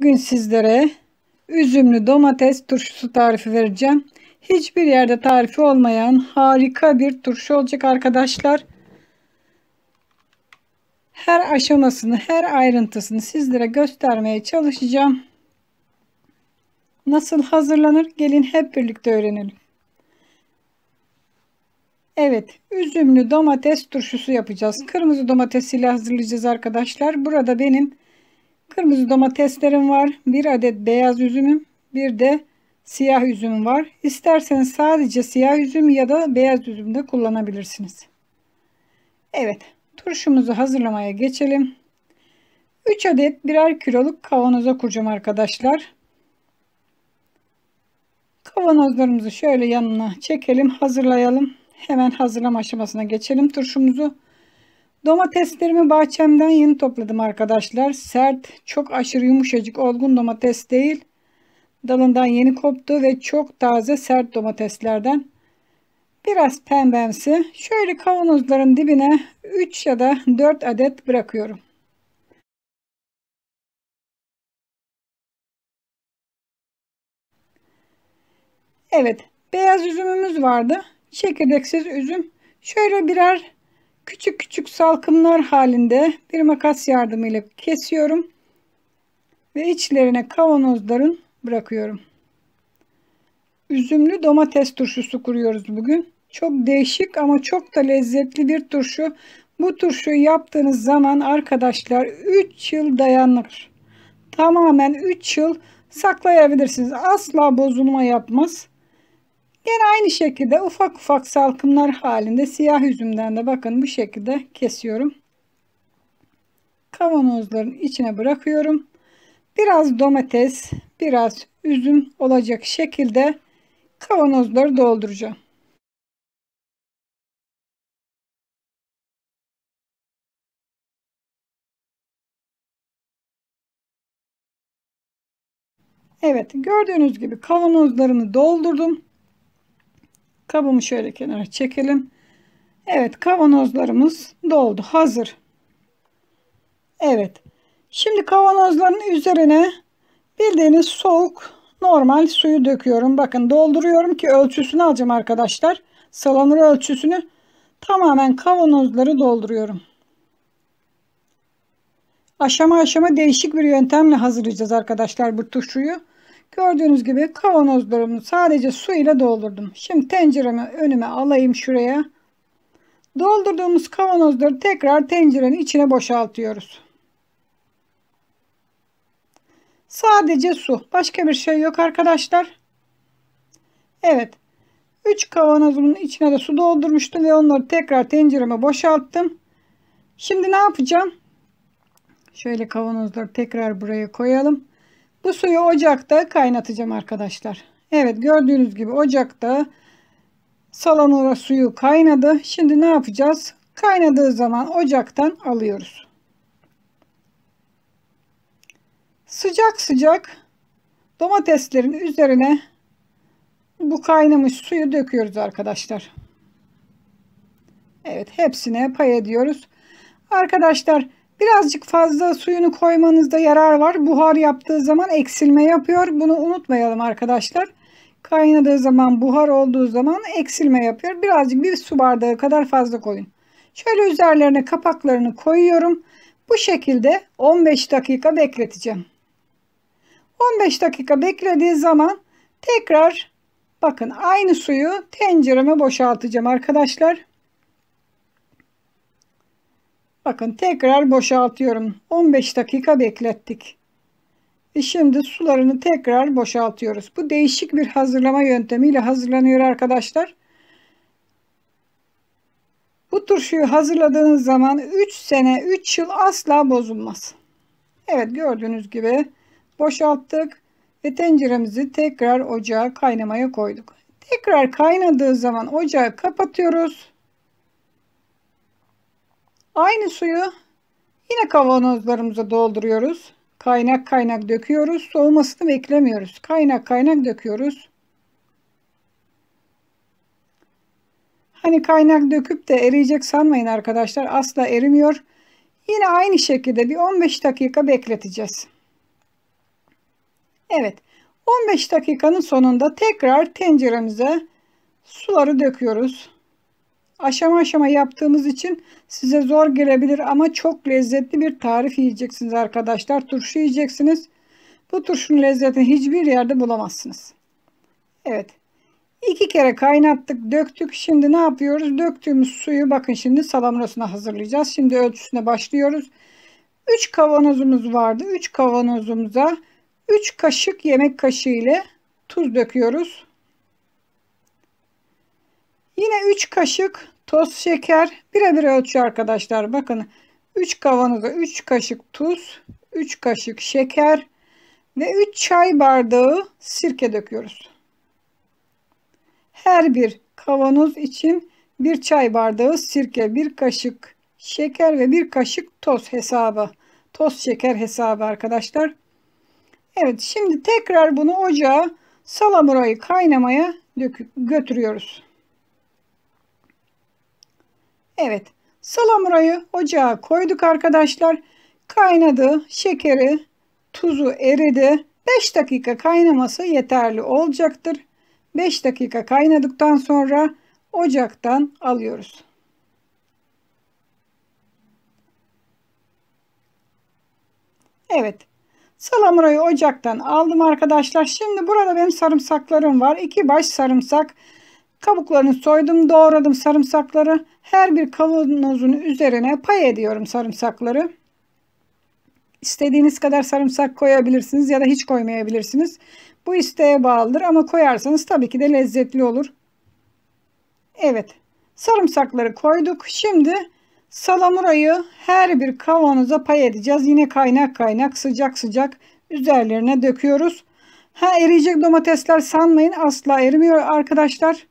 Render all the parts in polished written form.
Bugün sizlere üzümlü domates turşusu tarifi vereceğim. Hiçbir yerde tarifi olmayan harika bir turşu olacak arkadaşlar. Her aşamasını, her ayrıntısını sizlere göstermeye çalışacağım. Nasıl hazırlanır? Gelin hep birlikte öğrenelim. Evet, üzümlü domates turşusu yapacağız. Kırmızı domates ile hazırlayacağız arkadaşlar. Burada benim kırmızı domateslerim var. Bir adet beyaz üzümüm, bir de siyah üzüm var. İsterseniz sadece siyah üzüm ya da beyaz üzüm de kullanabilirsiniz. Evet, turşumuzu hazırlamaya geçelim. 3 adet birer kiloluk kavanoza kuracağım arkadaşlar. Kavanozlarımızı şöyle yanına çekelim, hazırlayalım. Hemen hazırlama aşamasına geçelim turşumuzu. Domateslerimi bahçemden yeni topladım arkadaşlar. Sert, çok aşırı yumuşacık, olgun domates değil. Dalından yeni koptu ve çok taze sert domateslerden. Biraz pembemsi. Şöyle kavanozların dibine 3 ya da 4 adet bırakıyorum. Evet, beyaz üzümümüz vardı. Çekirdeksiz üzüm. Şöyle birer küçük küçük salkımlar halinde bir makas yardımıyla kesiyorum ve içlerine kavanozların bırakıyorum. Üzümlü domates turşusu kuruyoruz bugün. Çok değişik ama çok da lezzetli bir turşu. Bu turşuyu yaptığınız zaman arkadaşlar 3 yıl dayanır. Tamamen 3 yıl saklayabilirsiniz. Asla bozulma yapmaz. Yine aynı şekilde ufak ufak salkımlar halinde siyah üzümden de bakın bu şekilde kesiyorum. Kavanozların içine bırakıyorum. Biraz domates, biraz üzüm olacak şekilde kavanozları dolduracağım. Evet, gördüğünüz gibi kavanozlarımı doldurdum. Kabımı şöyle kenara çekelim. Evet, kavanozlarımız doldu. Hazır. Evet. Şimdi kavanozların üzerine bildiğiniz soğuk normal suyu döküyorum. Bakın dolduruyorum ki ölçüsünü alacağım arkadaşlar. Salamura ölçüsünü tamamen kavanozları dolduruyorum. Aşama aşama değişik bir yöntemle hazırlayacağız arkadaşlar bu turşuyu. Gördüğünüz gibi kavanozlarımı sadece su ile doldurdum. Şimdi tenceremi önüme alayım şuraya. Doldurduğumuz kavanozları tekrar tencerenin içine boşaltıyoruz. Sadece su. Başka bir şey yok arkadaşlar. Evet. 3 kavanozumun içine de su doldurmuştum ve onları tekrar tencereme boşalttım. Şimdi ne yapacağım? Şöyle kavanozları tekrar buraya koyalım. Bu suyu ocakta kaynatacağım arkadaşlar. Evet, gördüğünüz gibi ocakta salamura suyu kaynadı. Şimdi ne yapacağız? Kaynadığı zaman ocaktan alıyoruz. Sıcak sıcak domateslerin üzerine bu kaynamış suyu döküyoruz arkadaşlar. Evet, hepsine pay ediyoruz. Arkadaşlar, birazcık fazla suyunu koymanızda yarar var. Buhar yaptığı zaman eksilme yapıyor. Bunu unutmayalım arkadaşlar. Kaynadığı zaman, buhar olduğu zaman eksilme yapıyor. Birazcık bir su bardağı kadar fazla koyun. Şöyle üzerlerine kapaklarını koyuyorum. Bu şekilde 15 dakika bekleteceğim. 15 dakika beklediği zaman tekrar bakın aynı suyu tencereme boşaltacağım arkadaşlar. Bakın tekrar boşaltıyorum. 15 dakika beklettik. Şimdi sularını tekrar boşaltıyoruz. Bu değişik bir hazırlama yöntemiyle hazırlanıyor arkadaşlar. Bu turşuyu hazırladığınız zaman 3 sene, 3 yıl asla bozulmaz. Evet, gördüğünüz gibi boşalttık ve tenceremizi tekrar ocağa kaynamaya koyduk. Tekrar kaynadığı zaman ocağı kapatıyoruz. Aynı suyu yine kavanozlarımıza dolduruyoruz. Kaynak kaynak döküyoruz. Soğumasını beklemiyoruz. Kaynak kaynak döküyoruz. Hani kaynak döküp de eriyecek sanmayın arkadaşlar. Asla erimiyor. Yine aynı şekilde bir 15 dakika bekleteceğiz. Evet, 15 dakikanın sonunda tekrar tenceremize suları döküyoruz. Aşama aşama yaptığımız için size zor gelebilir ama çok lezzetli bir tarif yiyeceksiniz arkadaşlar. Turşu yiyeceksiniz. Bu turşunun lezzetini hiçbir yerde bulamazsınız. Evet. 2 kere kaynattık, döktük. Şimdi ne yapıyoruz? Döktüğümüz suyu bakın şimdi salamurasına hazırlayacağız. Şimdi ölçüsüne başlıyoruz. 3 kavanozumuz vardı. 3 kavanozumuza 3 kaşık yemek kaşığı ile tuz döküyoruz. Yine 3 kaşık toz şeker. Birebir ölçü arkadaşlar. Bakın 3 kavanoza 3 kaşık tuz, 3 kaşık şeker ve 3 çay bardağı sirke döküyoruz. Her bir kavanoz için 1 çay bardağı sirke, 1 kaşık şeker ve 1 kaşık toz hesabı. Toz şeker hesabı arkadaşlar. Evet, şimdi tekrar bunu ocağa, salamurayı kaynamaya götürüyoruz. Evet, salamurayı ocağa koyduk arkadaşlar. Kaynadı, şekeri, tuzu eridi. 5 dakika kaynaması yeterli olacaktır. 5 dakika kaynadıktan sonra ocaktan alıyoruz. Evet, salamurayı ocaktan aldım arkadaşlar. Şimdi burada benim sarımsaklarım var. 2 baş sarımsak. Kabuklarını soydum, doğradım sarımsakları. Her bir kavanozun üzerine pay ediyorum sarımsakları. İstediğiniz kadar sarımsak koyabilirsiniz ya da hiç koymayabilirsiniz. Bu isteğe bağlıdır ama koyarsanız tabii ki de lezzetli olur. Evet, sarımsakları koyduk. Şimdi salamurayı her bir kavanoza pay edeceğiz. Yine kaynak kaynak, sıcak sıcak üzerlerine döküyoruz. Ha, eriyecek domatesler sanmayın, asla erimiyor arkadaşlar.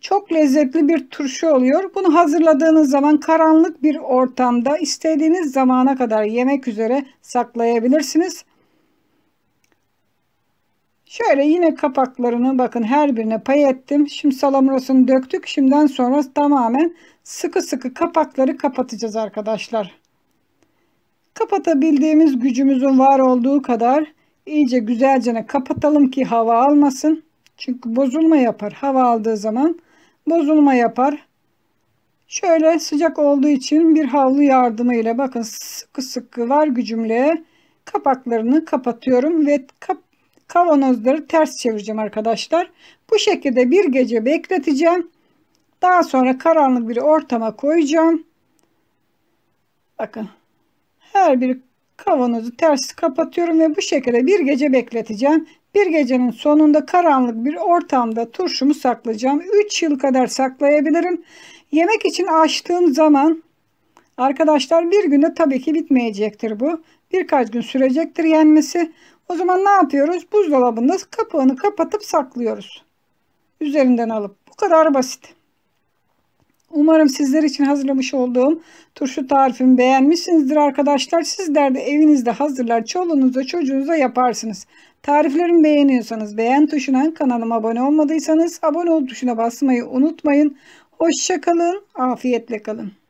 Çok lezzetli bir turşu oluyor. Bunu hazırladığınız zaman karanlık bir ortamda istediğiniz zamana kadar yemek üzere saklayabilirsiniz. Şöyle yine kapaklarını bakın her birine pay ettim. Şimdi salamurasını döktük. Şimdiden sonra tamamen sıkı sıkı kapakları kapatacağız arkadaşlar. Kapatabildiğimiz gücümüzün var olduğu kadar iyice güzelce kapatalım ki hava almasın. Çünkü bozulma yapar. Hava aldığı zaman bozulma yapar. Şöyle sıcak olduğu için bir havlu yardımıyla bakın sıkı sıkı var gücümle kapaklarını kapatıyorum ve kavanozları ters çevireceğim arkadaşlar. Bu şekilde bir gece bekleteceğim. Daha sonra karanlık bir ortama koyacağım. Bakın her bir kavanozu ters kapatıyorum ve bu şekilde bir gece bekleteceğim. Bir gecenin sonunda karanlık bir ortamda turşumu saklayacağım. 3 yıl kadar saklayabilirim. Yemek için açtığım zaman arkadaşlar bir günde tabii ki bitmeyecektir bu. Birkaç gün sürecektir yenmesi. O zaman ne yapıyoruz? Buzdolabında kapağını kapatıp saklıyoruz. Üzerinden alıp. Bu kadar basit. Umarım sizler için hazırlamış olduğum turşu tarifimi beğenmişsinizdir arkadaşlar. Sizler de evinizde hazırlar, çoluğunuza çocuğunuza yaparsınız. Tariflerimi beğeniyorsanız beğen tuşuna, kanalıma abone olmadıysanız abone ol tuşuna basmayı unutmayın. Hoşça kalın, afiyetle kalın.